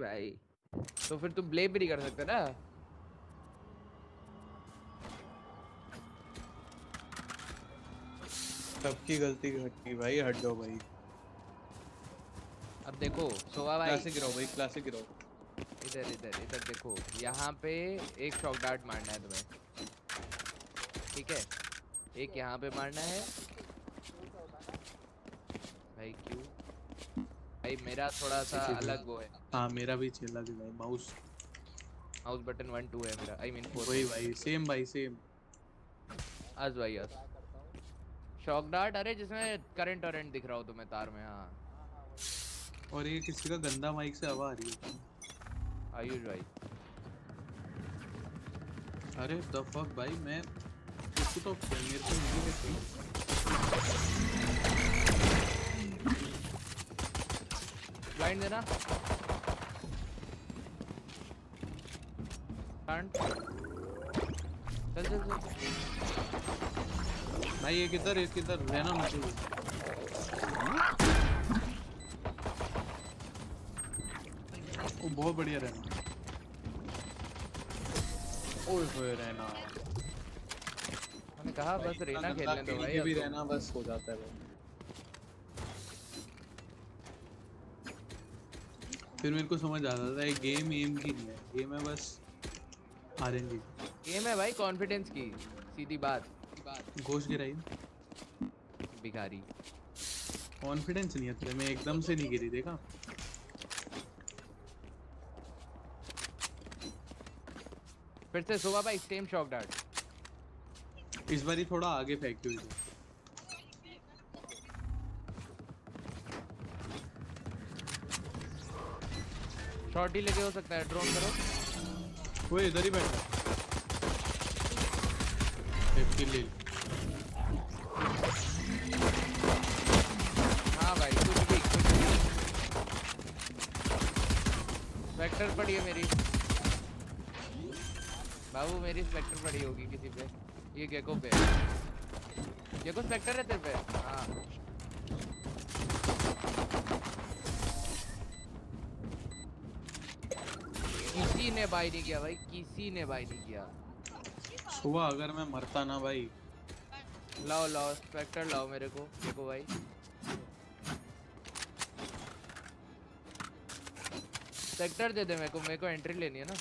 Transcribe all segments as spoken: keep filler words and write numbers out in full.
भाई तो फिर तुम ब्लेम भी नहीं कर सकते ना। सबकी गलती हटती भाई, हट जाओ भाई। अब देखो सोवा भाई क्लासिक गिराओ भाई, क्लासिक गिराओ। इधर इधर इधर देखो, यहाँ पे एक शॉट डार्ट मारना है तुम्हें, ठीक है? एक यहाँ पे मारना है भाई। क्यों भाई मेरा थोड़ा सा अलग वो है। हाँ मेरा भी चिल्ला दे भाई। Mouse mouse button one two है मेरा, आई मीन फोर। वही भाई सेम भाई सेम। आज भाई आज शॉक डार्ट, अरे जिसमें करंट वरेंट दिख रहा हो तुम्हें तार में। हाँ और ये किसी का गंदा माइक से हवा आ रही है आयुष भाई। अरे द फक भाई, मैं इसको तो मेरे को नहीं मिलेगी। ब्लाइंड देना कांड। चल चल चल भाई, ये किधर है? किधर रहना मुझे। बहुत बढ़िया रहना। ओए रहना मैंने कहा बस रहना खेलने दो भाई, भी रहना बस हो जाता है भाई। फिर मेरे को समझ आता था ये गेम एम की नहीं है, गेम है बस आरएनजी। गेम है भाई कॉन्फिडेंस की, सीधी बात बात घोष गिराई भिखारी। कॉन्फिडेंस नहीं है तेरे में, एकदम से नहीं गिरी देखा। फिर से सुबह भाई सेम शॉक डार्ट, इस बार ही थोड़ा आगे फेंक दो। शॉट ही लगे हो सकता है, ड्रॉप करो। वो इधर ही बैठा है। हाँ भाई कुछ भी कुछ भी वेक्टर पड़ी है मेरी बाबू, मेरी स्पेक्टर पड़ी होगी किसी पे। ये गेको पे, गेको स्पेक्टर है तेरे पे। हाँ किसी ने बाई नहीं किया भाई, किसी ने बाई नहीं किया। सुबह अगर मैं मरता ना भाई। लाओ लाओ स्पेक्टर लाओ मेरे को। गेको भाई स्पेक्टर दे दे मेरे को, मेरे को एंट्री लेनी है ना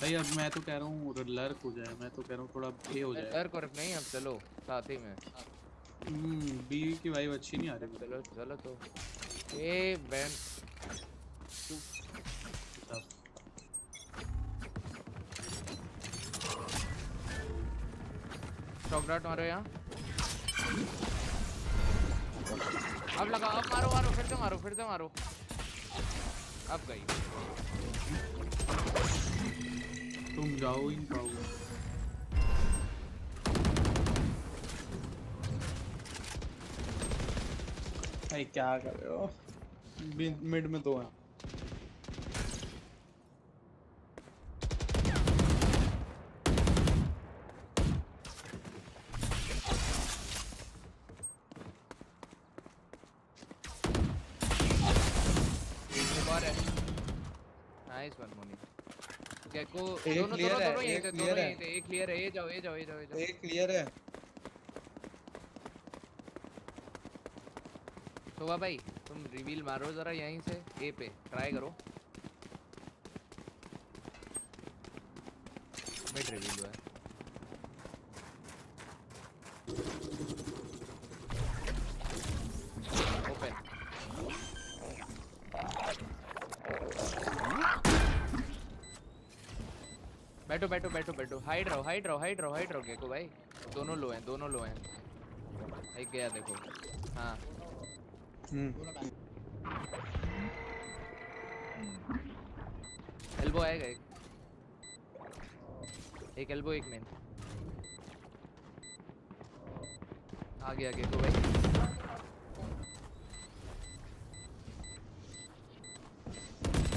भाई। अब मैं तो कह रहा हूँ लर्क हो जाए, मैं तो कह रहा हूँ थोड़ा ए हो जाए। लर्क और नहीं, अब चलो साथ ही में। हम्म बी की वाइब अच्छी नहीं आ रही। चलो चलो तो ए बैन शॉक डार्ट मारो यहाँ। अब लगा, अब मारो मारो फिर से मारो फिर से मारो। अब गई तुम जाओ इन पाओगे। भाई क्या कर रहे हो? मिड में दो हैं। नाइस वन मोनी गेको। दोनों दोनों दोनों यहीं थे, दोनों यहीं थे। एक क्लियर है, ये जाओ ये जाओ ये जाओ ये जाओ। एक क्लियर है शोभा भाई, तुम रिवील मारो जरा यहीं से ए पे, ट्राई करो। मिड रिवील हुआ है। बैठो बैठो बैठो बैठो, हाइड रहो हाइड रहो हाइड रहो हाइड रहो गेको भाई। दोनों लो हैं दोनों लो हैं। एक गया देखो। हाँ एल्बो आएगा एक, एक एल्बो एक मेन। आ गया गेको भाई,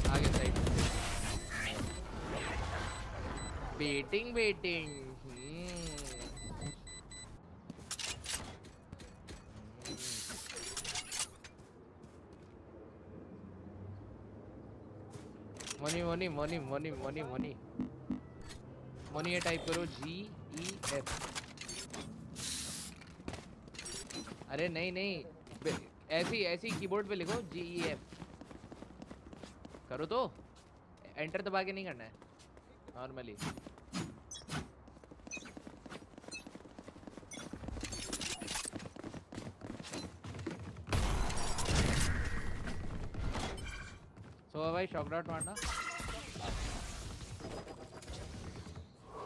आ गया side. Betting betting money money money money money money money ये टाइप करो जी ई एफ। अरे नहीं नहीं ऐसी ऐसी कीबोर्ड पे लिखो जी ई एफ करो तो, एंटर दबा के नहीं करना है नॉर्मली। सो भाई शॉक डॉट मारना,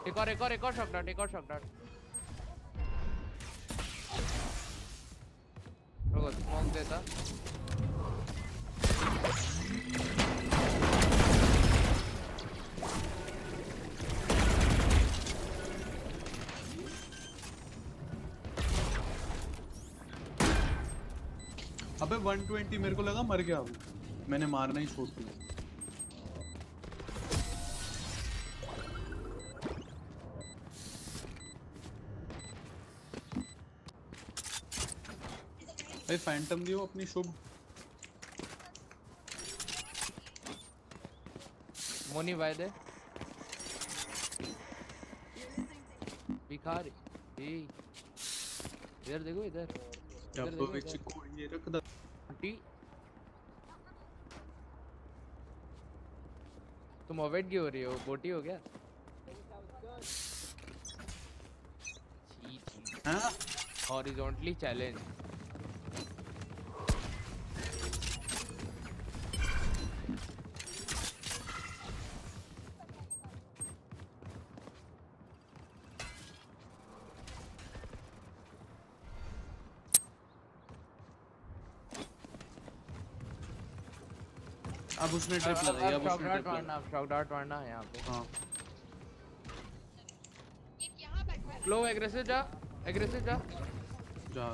एक और एक और एक और शॉक डॉट, एक और शॉक डॉट। रुको स्मोक देता, अबे एक सौ बीस मेरे को लगा मर गया, मैंने मारना ही छोड़ दिया। भाई फैंटम दियो अपनी शुभ। मोनी भाई दे भिखारी, इधर देखो इधर को ये रख दा। तुम अवेट क्यों हो रही हो, बोटी हो गया? हाँ हॉरिजॉन्टली चैलेंज। अब उसने ट्रिप लगाई, अब उसने ट्रिप मारना, शॉट डॉट मारना है यहां पे। हां ये क्या बैकफायर, लो एग्रेसिव जा, एग्रेसिव जा जा।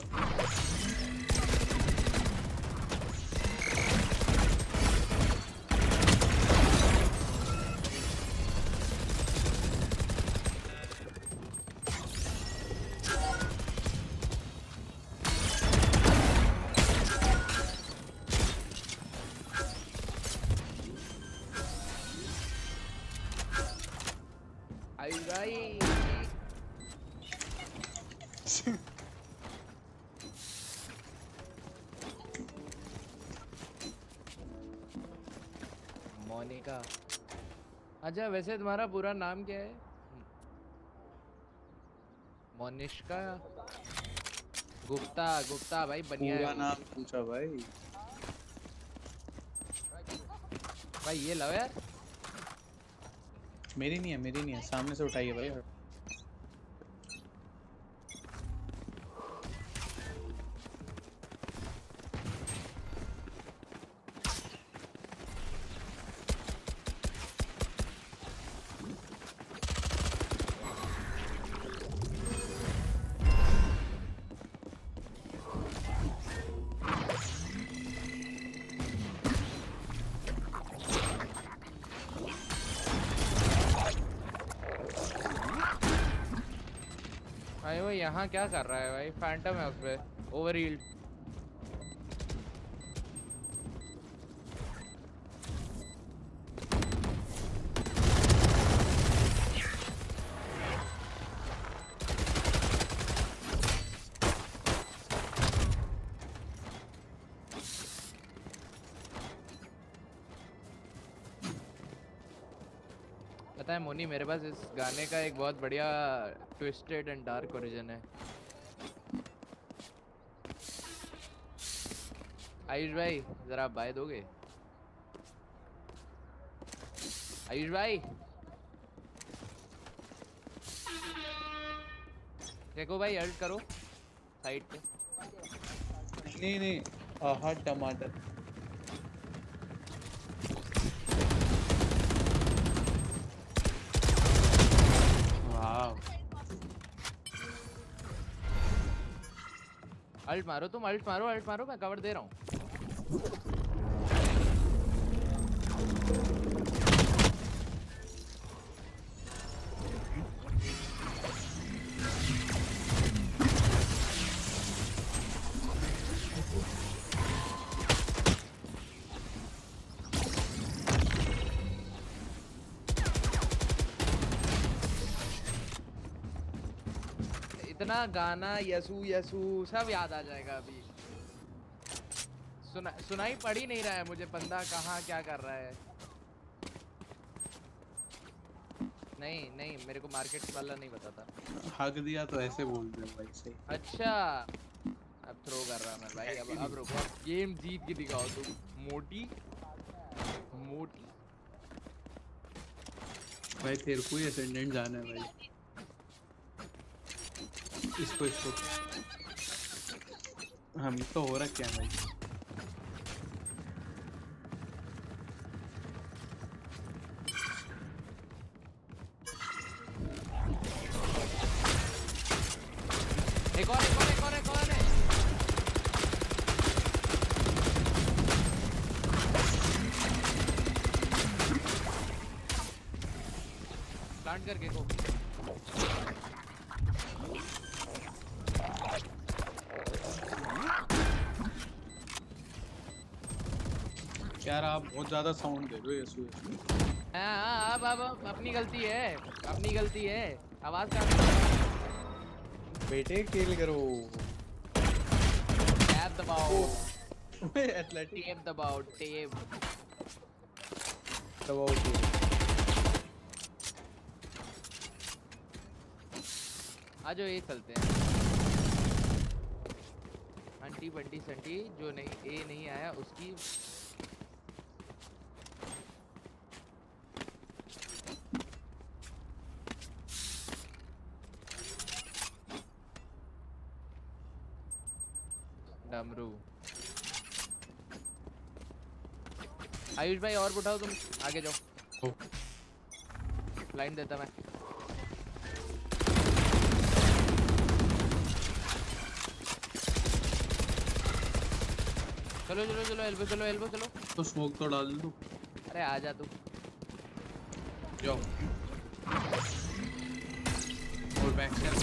मोनिका अच्छा वैसे तुम्हारा पूरा नाम क्या है? मोनिका गुप्ता, गुप्ता भाई बनिया पूरा नाम पूछा भाई। भाई ये लाओ यार, मेरी नहीं है, मेरी नहीं है, सामने से उठाइए भाई। यहाँ क्या कर रहा है भाई? फैंटम है उसपे ओवर हील्ड। पता है मोनी मेरे पास इस गाने का एक बहुत बढ़िया ट्विस्टेड एंड डार्क ओरिजिन है। आयुष भाई जरा आप बाय दोगे? आयुष भाई देखो भाई हर्ट करो साइड पे। नहीं नहीं आहा टमाटर अल्ट मारो, तुम अल्ट मारो, अल्ट मारो, मैं कवर दे रहा हूं। इतना गाना यसू यसू सब याद आ जाएगा। अभी सुना सुनाई पड़ ही नहीं रहा है मुझे बंदा कहाँ क्या कर रहा है। नहीं नहीं मेरे को मार्केट वाला नहीं बताता। हक दिया तो ऐसे बोल दे भाई सही। अच्छा अब थ्रो कर रहा मैं भाई। अब अब रुको गेम जीत के दिखाओ तुम। मोटी मोटी भाई तेरे को एसेंडेंट जाना है भाई। इसको इसको हम तो हो रहा क्या भाई। एक और एक और एक और एक और है। प्लांट करके को यार आप बहुत ज्यादा साउंड दे रहे हो। हाँ अब अब अपनी गलती है अपनी गलती है। आवाज का बेटे किल करो टैब दबाओ एथलेटिक टैब दबाओ टैब दबाओ आज ये चलते हैं। आंटी बंटी संटी जो नहीं ए नहीं आया उसकी डमरू। आयुष भाई और उठाओ तुम आगे जाओ लाइन देता मैं। चलो चलो चलो एल्बो चलो एल्बो चलो तो स्मोक तो डाल दो। अरे आ जा तू जाओ और बैक कर।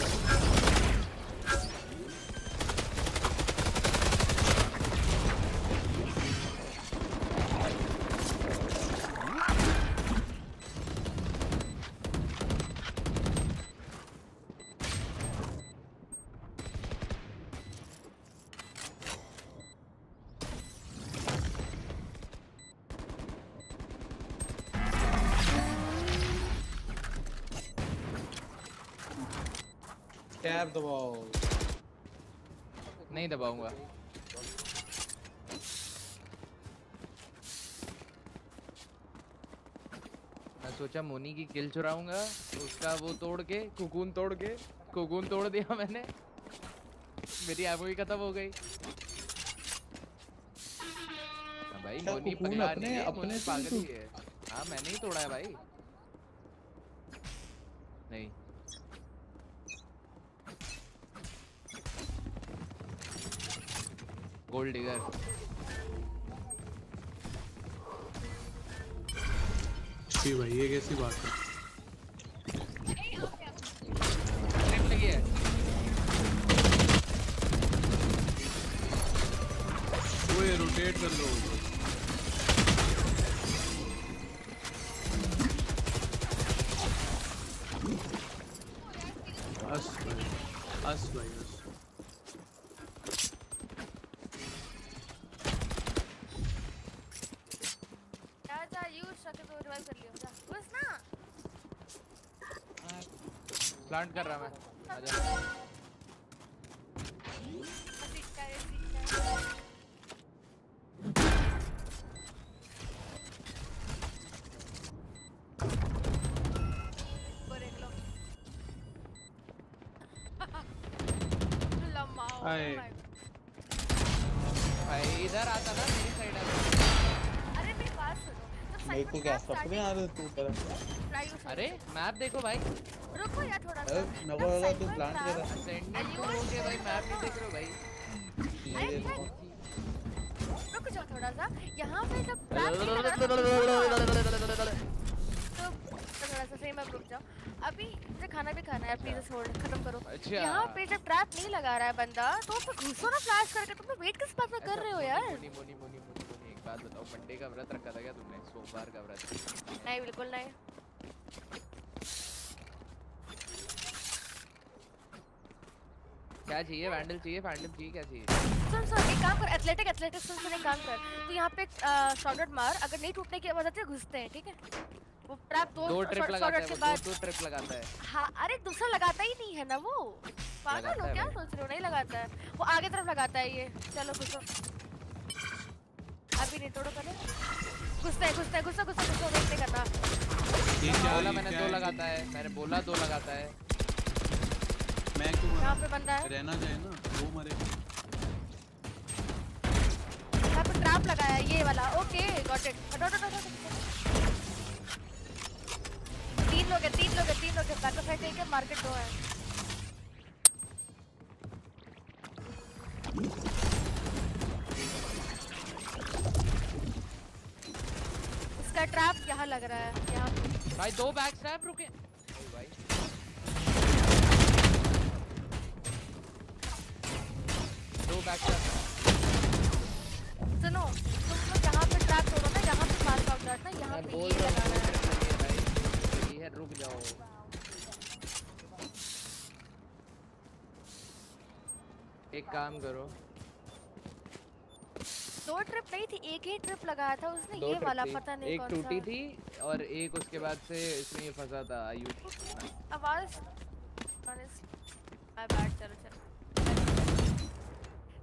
टैब दबाओ। नहीं दबाऊंगा। मैं सोचा मोनी की किल चुराऊंगा उसका वो तोड़ के कोकून तोड़ के कोकून तोड़ दिया मैंने। मेरी एमो ही खत्म हो गई भाई। मोनी अपने अपने पागल ही है। हाँ मैंने ही तोड़ा है भाई। नहीं गोल्ड डिगर जी भाई ये कैसी बात है। ट्रिप लगी है वो रोटेट कर लो। प्लांट कर रहा मैं। आए भाई इधर आता ना मेरी साइड आ। अरे मेरी बात सुनो मेरे को क्या सपने आ रहे तू कर। अरे मैप देखो भाई। रुको यार थोड़ा सा नवाला तू प्लान कर रहा है। सेंड ओके भाई मैप नहीं देख रहे भाई। रुक जाओ थोड़ा सा यहां पे सब प्लान कर रहा है थोड़ा सा सही। मैं रुक जाओ अभी मुझे खाना भी खाना है प्लीज होल्ड खत्म करो। यहाँ पे जब ट्रैप नहीं लगा रहा है बंदा तो उसको घुसो ना फ्लैश करके। तुम वेट किस बात में कर रहे हो यार। मोनी मोनी मोनी मोनी एक बात बताओ मंडे का व्रत रखा था क्या तुमने सोमवार का व्रत। नहीं बिल्कुल नहीं। क्या चाहिए? वैंडल चाहिए, फैंटम चाहिए, क्या चाहिए? सुन सुन एक काम कर, एथलेटिक एथलेटिक सुन सुन एक काम कर, तू यहां पे शॉटगन मार, अगर नहीं टूटने की आवाज आती है घुसते हैं, ठीक है? वो ट्रैप दो शॉटगन के बाद दो ट्रैप लगाता है। हां अरे दूसरा लगाता ही नहीं है ना, वो पागल हो क्या सोच रहे हो? नहीं लगाता है, वो आगे तरफ लगाता है ये। चलो घुसो अभी, नहीं तोड़ो पहले, घुसते घुसते घुसो घुसो घुसो देखते करना। ये क्या बोला मैंने? दो लगाता है, मैंने बोला दो लगाता है। मैं क्यों? यहां पे बंदा है, रहना चाहिए ना, वो मरे। यहां पे ट्रैप लगाया ये वाला, ओके गॉट इट। हटो हटो हटो, तीन लोग हैं, तीन लोग हैं, तीन लोग हैं। बैकअप साइड एक है, मार्केट दो है। इसका ट्रैप यहाँ लग रहा है, यहाँ भाई दो बैक स्टैप रुके भाई। दो बैक स्टैप। सुनो तुम लोग यहाँ पे ट्रैप तोड़ो ना, यहाँ पे मार्क आउट करना, यहाँ पे ये लगाना है। रुक जाओ, एक काम करो, दो ट्रिप नहीं थी, एक ही ट्रिप लगाया था उसने, ये वाला पता नहीं कौन सा। एक टूटी थी और एक उसके बाद से इसमें ये फंसा था। आयुष आवाज चलो चलो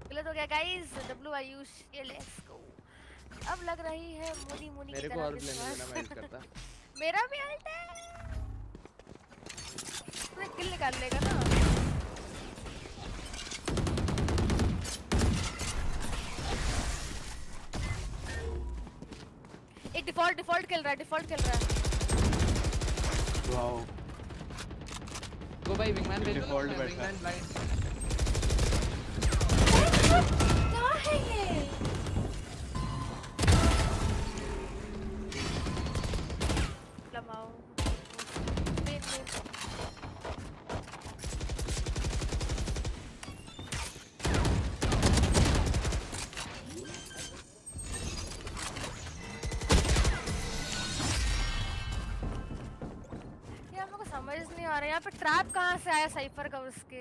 गलत हो गया गाइस। डब्ल्यू आयुष ये लेट्स गो। अब लग रही है मोनी मोनी की तरह मेरे को करता मेरा भी अल्ट है, मैं किल निकाल लेगा ना। एक डिफॉल्ट डिफॉल्ट खेल रहा है, डिफॉल्ट खेल रहा है। वाओ गो भाई, विंगमैन भेज दो, विंगमैन ब्लाइंड। क्या है ये? यहाँ पे ट्रैप कहाँ से आया साइफर का? उसके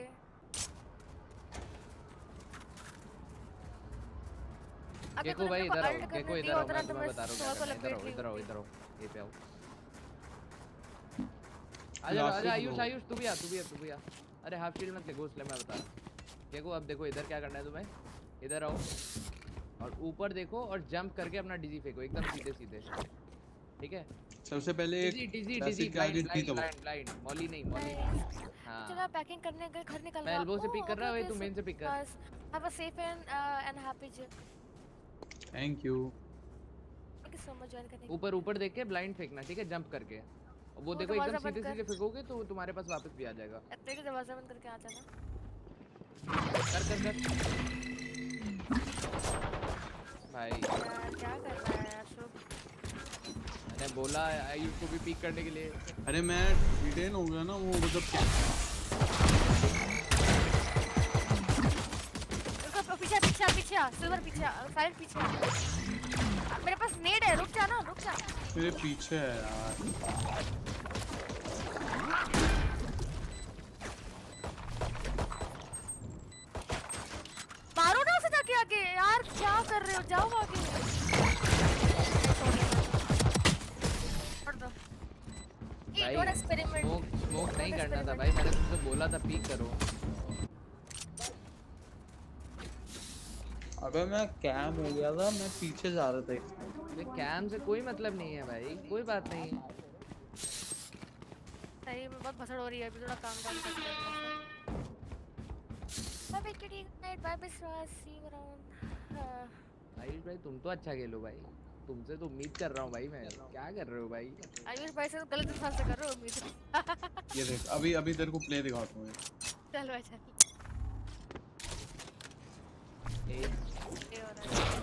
देखो भाई, इधर आओ, देखो इधर आओ, मैं बता रहा हूँ, इधर आओ, इधर आओ, ये पे आओ। आजा आजा आयुष आयुष, तू भी आ तू भी आ तू भी आ। अरे हाफ शील्ड मत ले, घुस ले, मैं बता रहा हूँ। देखो अब देखो इधर क्या करना है तुम्हें, इधर आओ और ऊपर देखो और जंप करके अपना डिजी फेंको एकदम सीधे सीधे, ठीक है? सबसे पहले डिजी डिजी टारगेट की, तो लाइन मॉली नहीं मॉली। हां चलो पैकिंग करने गए, घर निकल रहा है, एल्बो से पिक कर रहा है भाई, तू मेन से पिक कर। Have a safe and and happy trip. Thank you, thank you so much join करने। ऊपर ऊपर देख के ब्लाइंड फेंकना, ठीक है? जंप करके वो देखो एकदम सीधे सीधे फेंकोगे तो तुम्हारे पास वापस भी आ जाएगा। तेरे दरवाजा बंद करके आ जाना। कर कर कर भाई, क्या कर रहा है अशोक? मैंने बोला आयुष को भी पिक करने के लिए। अरे मैं डिटेन हो गया ना, वो मतलब क्या रुको, पीछे पीछे पीछे सिल्वर पीछे, फायर पीछे, मेरे पास नेड है, रुक जा ना, रुक जा, मेरे पीछे है यार। मारो ना उसे जाके आगे यार, क्या कर रहे हो? जाओ आगे भाई, स्मोक स्मोक नहीं करना था भाई, मैंने तुमसे बोला था पीक करो। अबे मैं कैम हो गया था, मैं पीछे जा रहा था। ये कैम से कोई मतलब नहीं है भाई, कोई बात नहीं है। सही में बहुत भसड़ हो रही है अभी, थोड़ा काम बंद करते हैं। अबे गुड नाइट बाय विश्वास, सी यू अराउंड। भाई भाई तुम तो अच्छा खेलो भाई, तुमसे तो उम्मीद कर रहा हूँ भाई। मैं क्या कर रहे हो भाई? आयुष भाई से गलत इंसान से कर रहे हो उम्मीद। ये देख अभी अभी तेरे को प्ले दिखाता हूँ। चल भाई चल, ये हो रहा है ये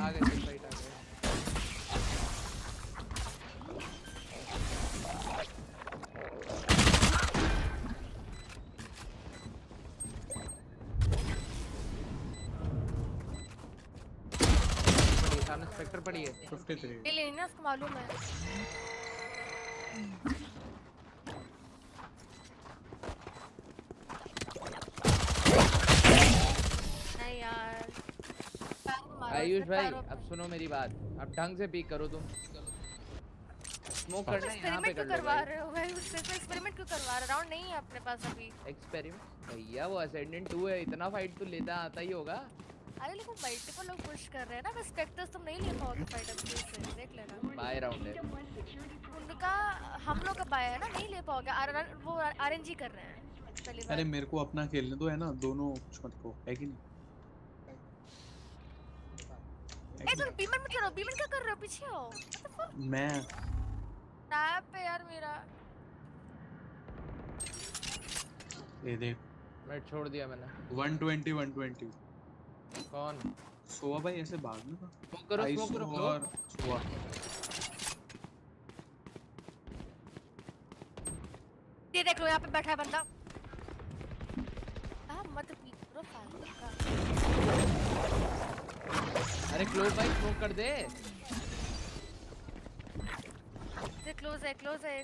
आ गए। सेक्टर पड़ी है तिरेपन ले लेना, उसको मालूम है। नहीं यार आयुष भाई अब सुनो मेरी बात, अब ढंग से पीक करो तुम। स्मोक करना यहां पे करवा रहे हो भाई, उससे तो एक्सपेरिमेंट क्यों करवा रहा? राउंड नहीं है अपने पास अभी एक्सपेरिमेंट। भैया वो असेंडेंट टू है, इतना फाइट तो लेता आता ही होगा। अरे लेकिन मल्टीपल लोग पुश कर रहे हैं ना, बस स्पेक्टर्स तुम नहीं ले पाओगे फाइट अप से, देख लेना। बाय राउंड है उनका, हम लोग का बाय है ना, नहीं ले पाओगे। आर वो आरएनजी कर रहे हैं पहली बार। अरे मेरे को अपना खेलने दो है ना, दोनों शॉट को है कि नहीं। ए तुम बीमन मत करो, बीमन क्या कर रहे हो? पीछे आओ। मैं टैप पे यार मेरा ये देख, मैं छोड़ दिया मैंने। एक सौ बीस एक सौ बीस कौन? सोवा भाई ऐसे भागना स्मोक करो, स्मोक करो और सोवा। ये देख लो यहां पे बैठा है बंदा। आ मत पी करो फालतू का। अरे क्लोज भाई स्मोक कर दे। ये क्लोज है, क्लोज है, ये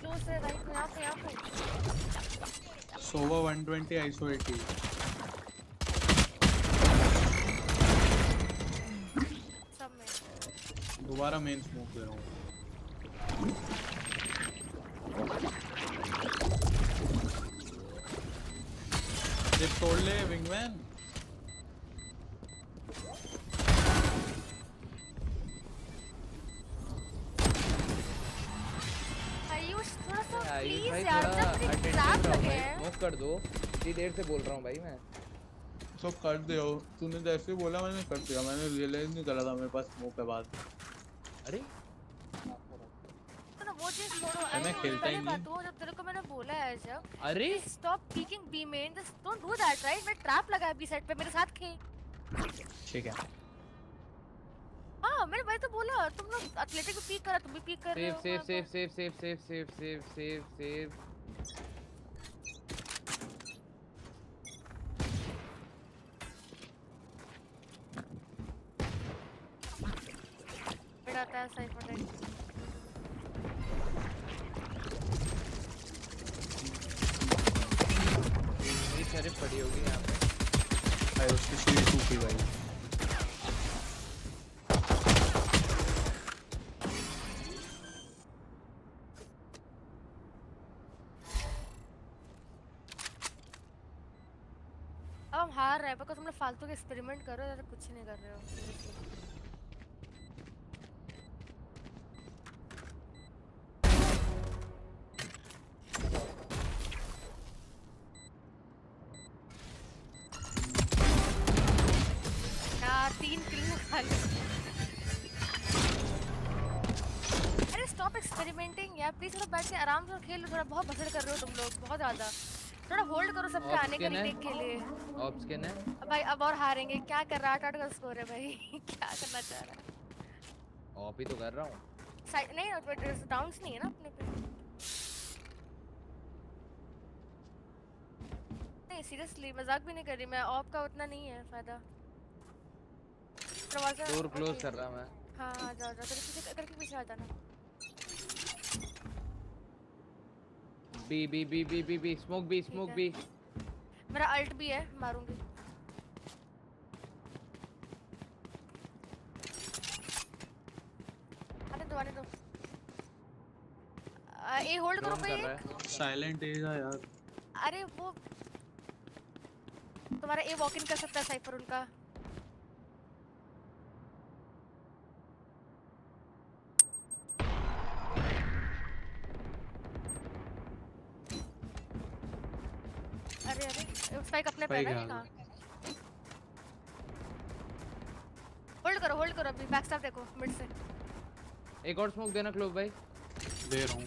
क्लोज है भाई। यहां पे यहां पे सोवा एक सौ बीस आईसो अस्सी। दोबारा मेन स्मोक दे रहा हूं। ये तोड़ ले विंगमैन। आयुष थोड़ा सा प्लीज यार, जब एग्जाम लगे मत कर दो। इतनी देर से बोल रहा हूं भाई मैं। सब कर दे हो, तूने जैसे बोला मैंने कर दिया। मैंने रियलाइज नहीं करा था मेरे पास स्मोक है बाद। अरे तो ना वो चीज छोड़ो, मैं खेलता ही नहीं। तो जब तेरे को मैंने बोला है जब, अरे stop peeking B main, just don't do that right. मैं ट्रैप लगा बी साइड पे, मेरे साथ खेल ठीक है। हां मैंने भाई तो बोला तुम लोग एथलेटिक को पीक करा, तुम भी पीक कर रहे हो। Safe safe safe safe safe safe safe safe safe आता है साइफर ये सारे पड़ी होगी यहां पे भाई। उसकी सीढ़ी टूटी भाई। अब हम हार रहे हैं पर तुम लोग फालतू के एक्सपेरिमेंट कर रहे हो, ज्यादा कुछ नहीं कर रहे हो। अरे स्टॉप एक्सपेरिमेंटिंग यार प्लीज। थोड़ा बैठ के आराम से खेल लो, थोड़ा बहुत भसड़ कर रहे हो तुम लोग बहुत ज्यादा। थोड़ा होल्ड करो सबके आने के लिए, के लिए ऑप्स के ना भाई। अब और हारेंगे, क्या कर रहा आठ आठ का स्कोर है भाई। क्या करना चाह रहा है? ऑफ ही तो कर रहा हूं। नहीं और डाउंस नहीं है ना अपने पे। नहीं सीरियसली मजाक भी नहीं कर रही मैं, ऑफ का उतना नहीं है फायदा। डोर क्लोज कर रहा मैं। हाँ जा जा करके करके पीछे आ जाना। B B B B B B smoke B smoke B. मेरा अल्ट भी है, मारूंगी। आने दो आने दो। ए होल्ड करो भाई। साइलेंट ए था यार। अरे वो तुम्हारा ए वॉक इन कर सकता है साइफर उनका। स्पाइक अपने पे है ना। होल्ड करो होल्ड करो अभी बैक स्टैप देखो मिड से। एक और स्मोक देना क्लोज भाई। दे रहा हूं।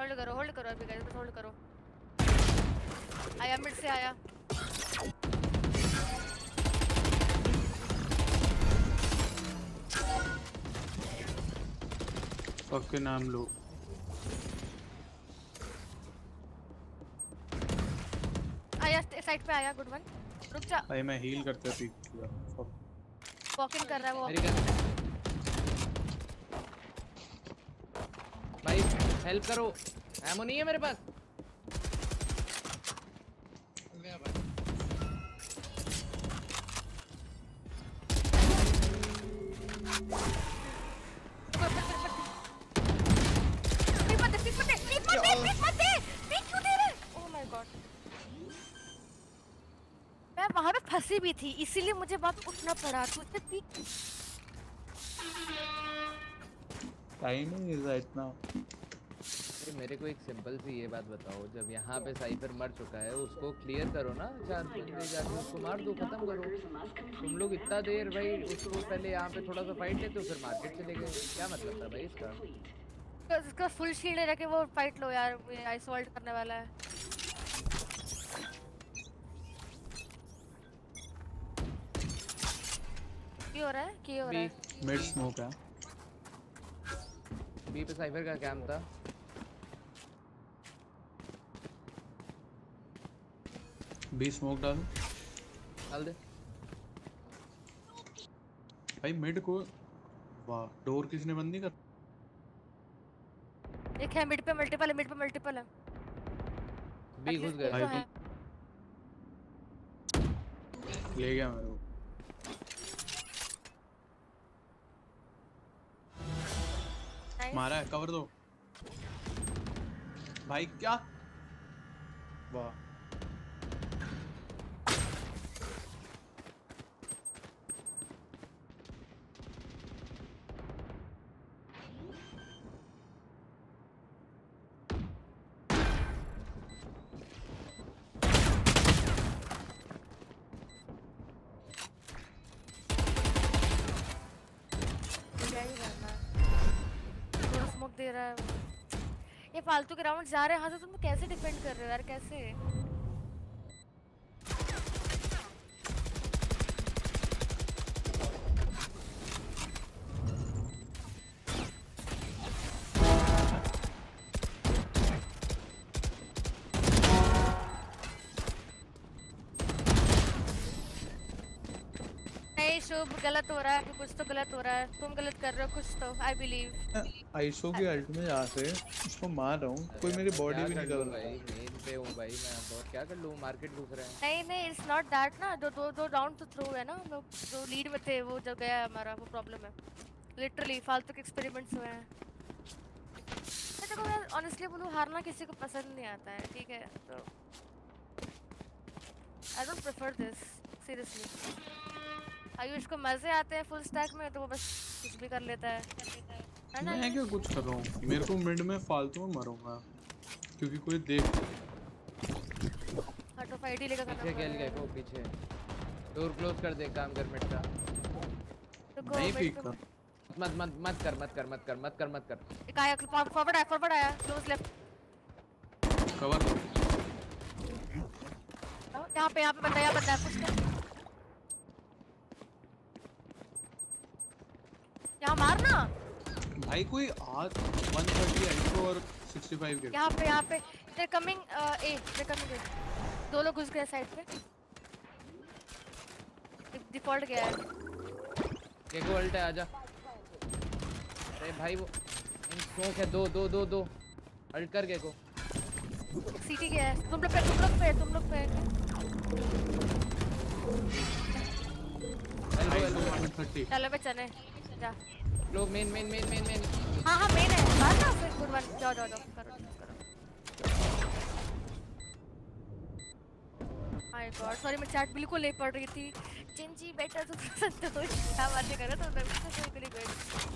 होल्ड करो होल्ड करो अभी गाइस, होल्ड करो। आया मिड से आया। ओके नाम लो। साइड पे आया गुड वन। रुक जा भाई मैं हील करते हूं पीक किया। वॉकिंग कर रहा है वो भाई। हेल्प करो, एमो नहीं है मेरे पास। ले भाई मत मत मत मत क्यों दे रहे? ओह माय गॉड, मैं वहां पे फंसी भी थी इसीलिए मुझे बात उठना पड़ा। टाइमिंग इतना। अरे मेरे को एक सिंपल सी ये बात बताओ, जब यहाँ पे साइबर मर चुका है उसको क्लियर करो ना, चार बंदे जाके उसको मार दो, खत्म करो। तुम लोग इतना देर भाई उसको पहले यहाँ पे थोड़ा सा फाइट लेते हो फिर मार्केट चले गए, क्या मतलब था भाई इसका? इसका फुल शील्ड है रखे, वो फाइट लो यार, आइस वॉल्ट करने वाला है। क्या हो रहा है? क्या हो रहा है? मिड स्मोक है। बी पे साइबर का कैंप था। बी स्मोक डाल। डाल दे। भाई मिड को वाह, डोर किसने बंद नहीं कर? एक है मिड पे मल्टीपल है, मिड पे मल्टीपल है। बी घुस गया। ले गया मेरे को। मारा है, कवर दो भाई। क्या वाह, ये फालतू के राउंड जा रहे हैं। हाँ तो तुम कैसे डिफेंड कर रहे हो यार, कैसे? गलत हो रहा है तो कुछ तो गलत हो रहा है, तुम गलत कर रहे हो कुछ तो। आई बिलीव आइसो के अल्ट में यहाँ से उसको मार रहा हूँ, कोई मेरी बॉडी भी नहीं कर रहा है। मेन पे हूँ भाई मैं, बहुत क्या कर लूँ, मार्केट घुस रहे हैं। नहीं नहीं इट्स नॉट दैट ना, दो दो दो राउंड तो थ्रो है ना, हम लोग जो लीड में थे वो जो गया हमारा, वो प्रॉब्लम है। लिटरली फालतू के एक्सपेरिमेंट्स हुए हैं। देखो मैं ऑनेस्टली बोलूँ, हारना किसी को पसंद नहीं आता है, ठीक है? तो I don't prefer this seriously. Ayush को मजे आते हैं फुल स्टैक में, तो वो बस कुछ भी कर लेता है, है ना? मैं क्या कुछ कर रहा हूँ, मेरे को मिड में फालतू में मरूंगा क्योंकि कोई देख। हटो फाइट ही लेकर खत्म। पीछे खेल गए को, पीछे डोर क्लोज कर दे, काम कर मिड का। नहीं पिक कर, मत मत मत कर मत कर मत कर मत कर मत कर। एक आया फॉरवर्ड आया फॉरवर्ड आया क्लोज लेफ्ट, कवर लो। यहां पे यहां पे बंदा, यहां बंदा कुछ कर यहाँ मारना भाई। कोई आज एक सौ तीस और पैंसठ के यहाँ पे यहाँ पे they're coming uh, ए they're coming ए। दो लोग घुस गए साइड पे, डिफॉल्ट गया है। गेको अल्ट है, आजा। अरे भाई वो स्मोक है, दो दो दो दो अल्ट कर गेको। सीटी गया है, तुम लोग पे तुम लोग पे तुम लोग पे चलो पे चले लोग। Main main main main main हाँ हाँ मेन है, मार ना फिर गुड वन। जाओ जाओ जाओ करो करो। माय गॉड सॉरी, मैं चैट बिल्कुल नहीं पढ़ रही थी। चिंची बेटा तुम तो क्या बातें कर रहे हो, तुम लोग बिल्कुल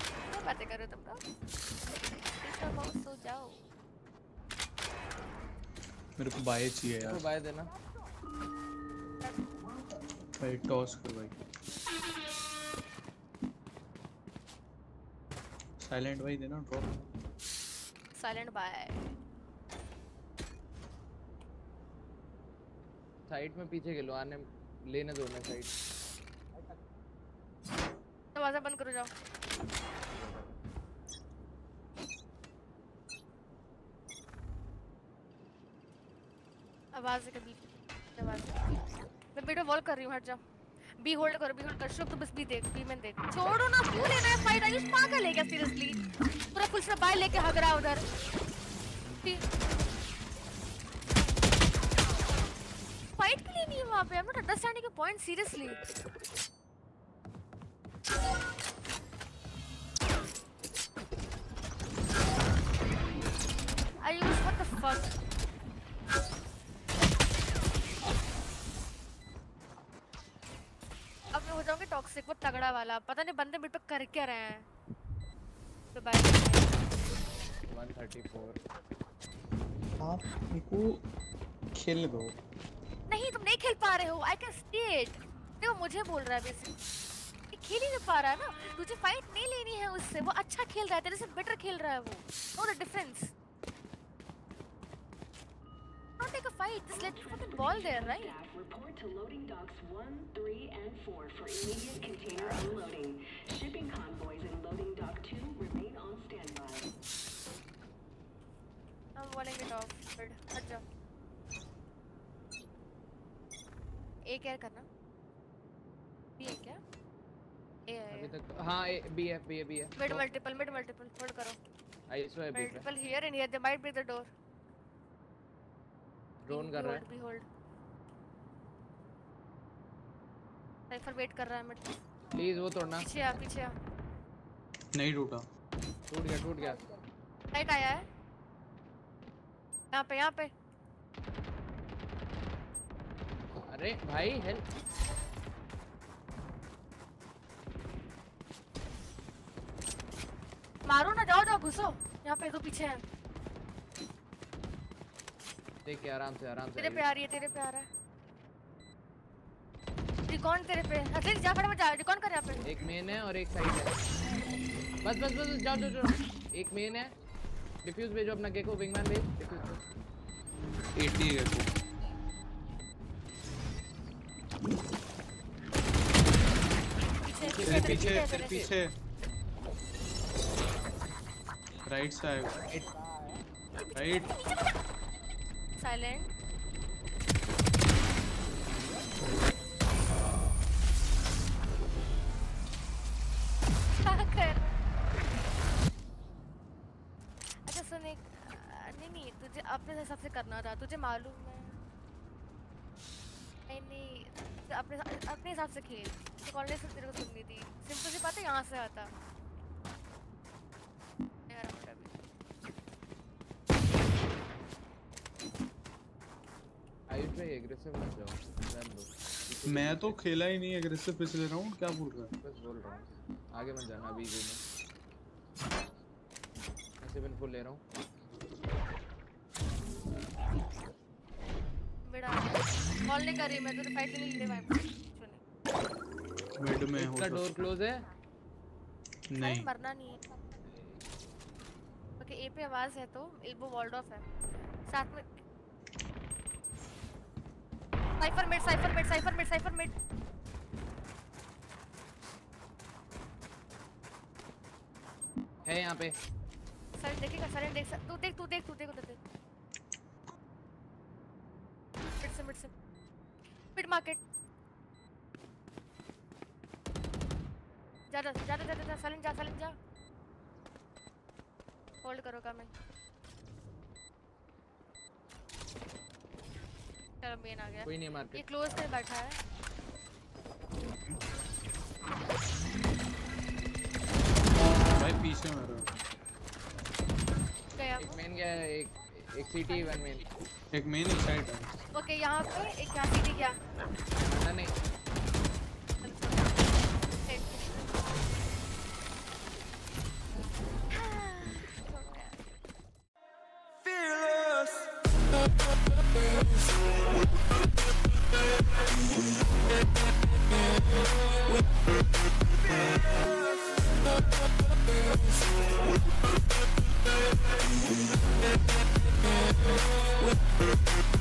क्या बातें कर रहे हो तुम लोग? इसका बहुत सो जाओ। मेरे को बाय चाहिए यार, बाय देना भाई। टॉस कर भाई, साइलेंट भाई देना ड्रॉप, साइलेंट बाय। साइड में पीछे खेलो, आने लेने दो ना साइड। दरवाजा बंद करो, जाओ आवाज से कभी। मैं बेटा वॉल कर रही हूँ, हट जाओ। बी होल्ड करो, बी होल्ड कर। शुभ तो बस बी देख, बी में देख। छोड़ो ना, क्यों लेना है फाइट? आयुष पागल है क्या? सीरियसली पूरा फुल सबाई लेके हग रहा उधर। फाइट के लिए नहीं वहाँ पे। I am not understanding your point seriously. Ayush what the fuck? हो जाओगे टॉक्सिक बहुत तगड़ा वाला। पता नहीं बंदे मिड पे कर क्या रहे हैं। तो बाय एक सौ चौंतीस। आप इनको खेल दो। नहीं तुम नहीं खेल पा रहे हो। I can state. देखो मुझे बोल रहा है बेसिकली, खेल ही नहीं पा रहा है ना। तुझे फाइट नहीं लेनी है उससे, वो अच्छा खेल रहा है तेरे से बेटर खेल रहा है वो। Know the difference. Don't take a fight. Just let the fucking ball there, right? Report to loading docks one, three, and four for immediate container unloading. Shipping convoys in loading dock two remain on standby. I'm walling it off. Good. अच्छा. A क्या करना? B है क्या? A है. अभी तक हाँ B है B है B है. Mid multiple, mid multiple. Hold करो. I saw B. Multiple here and here. They might be the door. Drone कर रहा है। B hold. साइफर वेट कर रहा है मिड। प्लीज वो तोड़ना। पीछे आ, पीछे आ। नहीं टूटा। टूट गया, टूट गया। लाइट आया है। यहाँ पे, यहाँ पे। अरे भाई हेल्प। मारो ना, जाओ जाओ घुसो। यहाँ पे तो पीछे है। देख आराम से आराम से। तेरे पे आ रही है, तेरे पे आ रहा है। रिकॉन तेरे पे। अरे जा फटाफट जा, रिकॉन कर यहां पे। एक मेन है और एक साइड है। बस बस बस जाओ जाओ जाओ। एक मेन है। डिफ्यूज भेजो अपना गेको, विंगमैन भेज डिफ्यूज। एटी गेको। पीछे पीछे पीछे। Right side. Right silent. अच्छा सुन एक, नहीं नहीं तुझे अपने हिसाब से करना था, तुझे मालूम है। नहीं नहीं अपने अपने हिसाब से खेल। तो कॉलेज से तेरे को सुननी थी, सिंपल सी बात है। यहाँ से आता एग्रेसिव मत जाओ। मैं तो खेला ही नहीं एग्रेसिव पिछले राउंड। क्या बोल रहा है? बस बोल रहा हूं आगे मत जाना। अभी गेम में ऐसे बिन फुल ले रहा हूं बेटा। कॉल नहीं कर रही मैं, तो फाइट नहीं ले वाइप सुन। मिड में हो तो डोर क्लोज है। नहीं मरना नहीं है। ओके ए पे आवाज है तो एल्बो वॉल्ड ऑफ है। साथ में Cypher mid, Cypher mid, Cypher mid, Cypher mid. है यहाँ पे। सारे देखेगा, सारे देख सकते। तू देख, तू देख, तू देख उधर देख। मिड से, मिड से। Mid market. जा जा जा जा जा सालिन जा, सालिन जा। होल्ड करो का मैं। मेन आ गया। कोई नहीं मार्केट। ये क्लोज पे बैठा है। भाई पीछे मारो। गया एक मेन गया, एक एक सिटी वन मेन। एक मेन एक साइड है। ओके यहां पे एक क्या सिटी गया? पता नहीं। We'll be right back.